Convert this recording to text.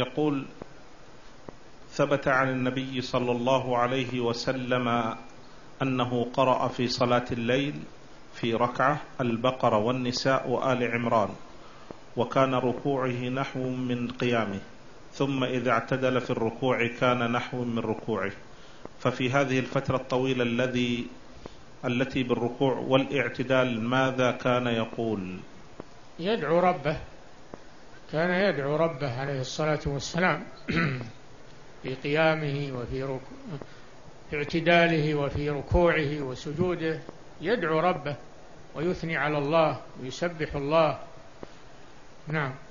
يقول: ثبت عن النبي صلى الله عليه وسلم أنه قرأ في صلاة الليل في ركعة البقرة والنساء وآل عمران، وكان ركوعه نحو من قيامه، ثم إذا اعتدل في الركوع كان نحو من ركوعه، ففي هذه الفترة الطويلة التي بالركوع والاعتدال ماذا كان يقول؟ يدعو ربه، كان يدعو ربه عليه الصلاة والسلام في قيامه وفي اعتداله وفي ركوعه وسجوده، يدعو ربه ويثني على الله ويسبح الله. نعم.